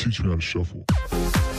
teach me how to shuffle.